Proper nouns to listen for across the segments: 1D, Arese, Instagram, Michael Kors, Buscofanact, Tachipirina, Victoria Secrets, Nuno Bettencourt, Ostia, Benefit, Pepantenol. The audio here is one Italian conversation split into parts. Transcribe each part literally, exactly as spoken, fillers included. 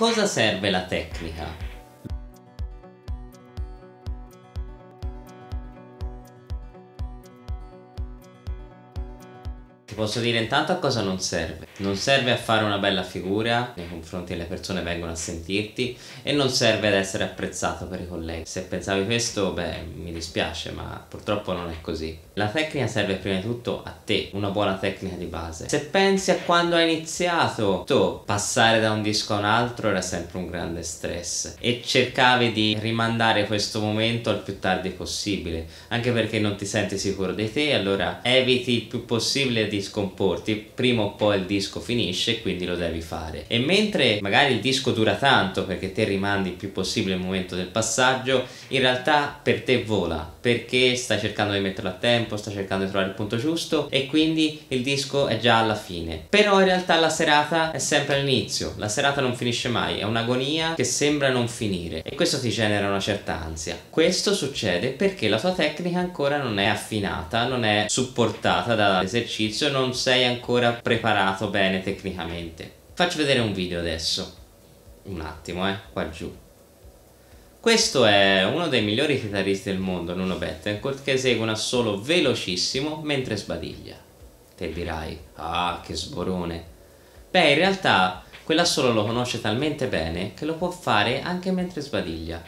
cosa serve la tecnica? Ti posso dire intanto a cosa non serve. Non serve a fare una bella figura nei confronti delle persone che vengono a sentirti, e non serve ad essere apprezzato per i colleghi. Se pensavi questo, beh, mi dispiace, ma purtroppo non è così. La tecnica serve prima di tutto a te, una buona tecnica di base. Se pensi a quando hai iniziato, tu passare da un disco a un altro era sempre un grande stress e cercavi di rimandare questo momento al più tardi possibile, anche perché non ti senti sicuro di te, allora eviti il più possibile di scomporti. Prima o poi il disco finisce, quindi lo devi fare, e mentre magari il disco dura tanto perché te rimandi il più possibile il momento del passaggio, in realtà per te vola, perché stai cercando di metterlo a tempo, stai cercando di trovare il punto giusto, e quindi il disco è già alla fine. Però in realtà la serata è sempre all'inizio, la serata non finisce mai, è un'agonia che sembra non finire, e questo ti genera una certa ansia. Questo succede perché la tua tecnica ancora non è affinata, non è supportata dall'esercizio, non sei ancora preparato bene tecnicamente. Faccio vedere un video adesso, un attimo, eh, qua giù. Questo è uno dei migliori chitarristi del mondo, Nuno Bettencourt, che esegue un assolo velocissimo mentre sbadiglia. Te dirai, ah, che sborone. Beh, in realtà quell'assolo lo conosce talmente bene che lo può fare anche mentre sbadiglia,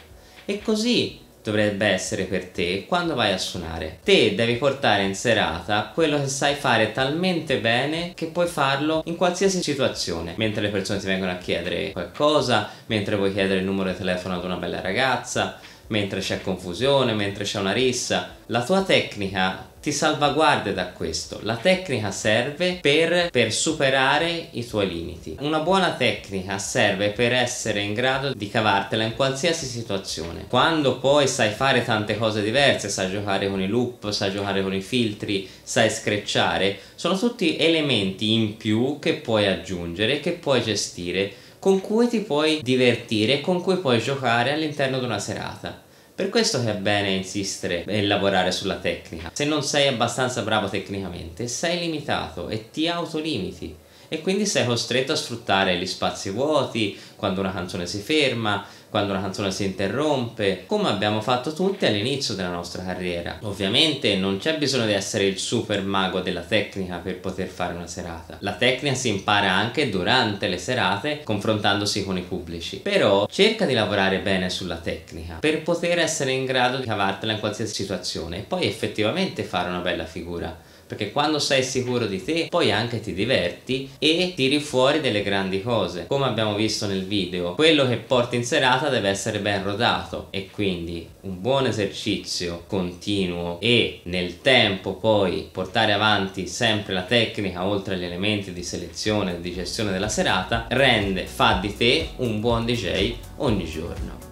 e così dovrebbe essere per te quando vai a suonare. Te devi portare in serata quello che sai fare talmente bene che puoi farlo in qualsiasi situazione, mentre le persone ti vengono a chiedere qualcosa, mentre vuoi chiedere il numero di telefono ad una bella ragazza, mentre c'è confusione, mentre c'è una rissa. La tua tecnica ti salvaguarda da questo. La tecnica serve per, per superare i tuoi limiti. Una buona tecnica serve per essere in grado di cavartela in qualsiasi situazione. Quando poi sai fare tante cose diverse, sai giocare con i loop, sai giocare con i filtri, sai screcciare, sono tutti elementi in più che puoi aggiungere, che puoi gestire, con cui ti puoi divertire, con cui puoi giocare all'interno di una serata. Per questo che è bene insistere e lavorare sulla tecnica. Se non sei abbastanza bravo tecnicamente, sei limitato e ti autolimiti, e quindi sei costretto a sfruttare gli spazi vuoti, quando una canzone si ferma, quando una canzone si interrompe, come abbiamo fatto tutti all'inizio della nostra carriera. Ovviamente non c'è bisogno di essere il super mago della tecnica per poter fare una serata. La tecnica si impara anche durante le serate, confrontandosi con i pubblici. Però cerca di lavorare bene sulla tecnica per poter essere in grado di cavartela in qualsiasi situazione e poi effettivamente fare una bella figura. Perché quando sei sicuro di te, poi anche ti diverti e tiri fuori delle grandi cose. Come abbiamo visto nel video, quello che porti in serata deve essere ben rodato, e quindi un buon esercizio continuo e nel tempo poi portare avanti sempre la tecnica oltre agli elementi di selezione e di gestione della serata rende, fa di te un buon D J ogni giorno.